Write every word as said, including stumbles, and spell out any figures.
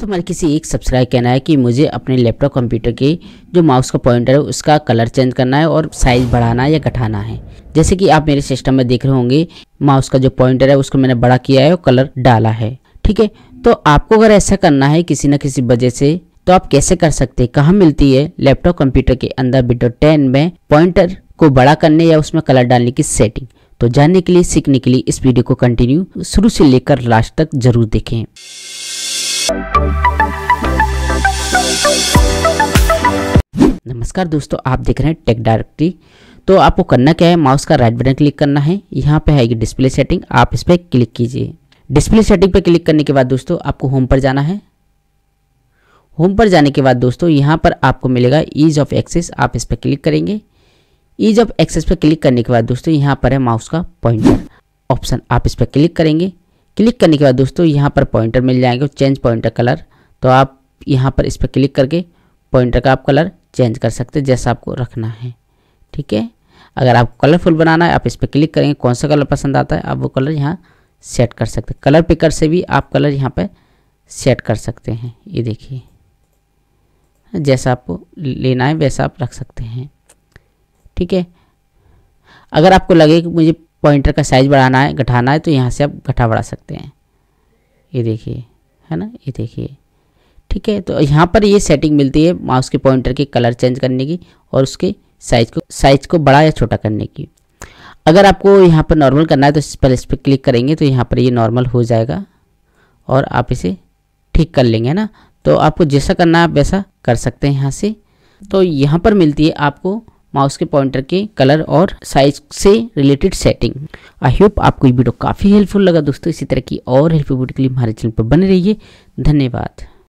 दोस्तों हमारे किसी एक सब्सक्राइब कहना है कि मुझे अपने लैपटॉप कंप्यूटर के जो माउस का पॉइंटर है उसका कलर चेंज करना है और साइज़ बढ़ाना या घटाना है। जैसे कि आप मेरे सिस्टम में देख रहे होंगे माउस का जो पॉइंटर है उसको मैंने बड़ा किया है और कलर डाला है, ठीक है। तो आपको अगर ऐसा करना है किसी न किसी वजह से तो आप कैसे कर सकते हैं, कहाँ मिलती है? लैपटॉप कंप्यूटर के अंदर विंडो टेन में पॉइंटर को बड़ा करने या उसमें कलर डालने की सेटिंग। तो जानने के लिए, सीखने के लिए इस वीडियो को कंटिन्यू शुरू से लेकर लास्ट तक जरूर देखें। नमस्कार दोस्तों, आप देख रहे हैं टेक डायरेक्टरी। तो आपको करना क्या है, माउस का राइट बटन क्लिक करना है, यहाँ पे है डिस्प्ले सेटिंग, आप इस पर क्लिक कीजिए। डिस्प्ले सेटिंग पर क्लिक करने के बाद दोस्तों आपको होम पर जाना है। होम पर जाने के बाद दोस्तों यहाँ पर आपको मिलेगा ईज ऑफ एक्सेस, आप इस पर क्लिक करेंगे। ईज ऑफ एक्सेस पर क्लिक करने के बाद दोस्तों यहाँ पर है माउस का पॉइंटर ऑप्शन, आप इस पर क्लिक करेंगे। क्लिक करने के बाद दोस्तों यहाँ पर पॉइंटर मिल जाएंगे, चेंज पॉइंटर कलर, तो आप यहाँ पर इस पर क्लिक करके पॉइंटर का आप कलर चेंज कर सकते हैं जैसा आपको रखना है, ठीक है। अगर आपको कलरफुल बनाना है आप इस पर क्लिक करेंगे, कौन सा कलर पसंद आता है आप वो कलर यहाँ सेट कर सकते हैं। कलर पिकर से भी आप कलर यहाँ पर सेट कर सकते हैं, ये देखिए जैसा आपको लेना है वैसा आप रख सकते हैं, ठीक है। अगर आपको लगे कि मुझे पॉइंटर का साइज़ बढ़ाना है घटाना है तो यहाँ से आप घटा बढ़ा सकते हैं, ये देखिए, है ना, ये देखिए, ठीक है। तो यहाँ पर ये सेटिंग मिलती है माउस के पॉइंटर के कलर चेंज करने की और उसके साइज को साइज को बड़ा या छोटा करने की। अगर आपको यहाँ पर नॉर्मल करना है तो इस पर इस पर क्लिक करेंगे तो यहाँ पर ये नॉर्मल हो जाएगा और आप इसे ठीक कर लेंगे, है ना। तो आपको जैसा करना है आप वैसा कर सकते हैं यहाँ से। तो यहाँ पर मिलती है आपको माउस के पॉइंटर के कलर और साइज से रिलेटेड सेटिंग। आई होप आपको ये वीडियो काफ़ी हेल्पफुल लगा दोस्तों। इसी तरह की और हेल्पफुल वीडियो के लिए हमारे चैनल पर बने रहिए। धन्यवाद।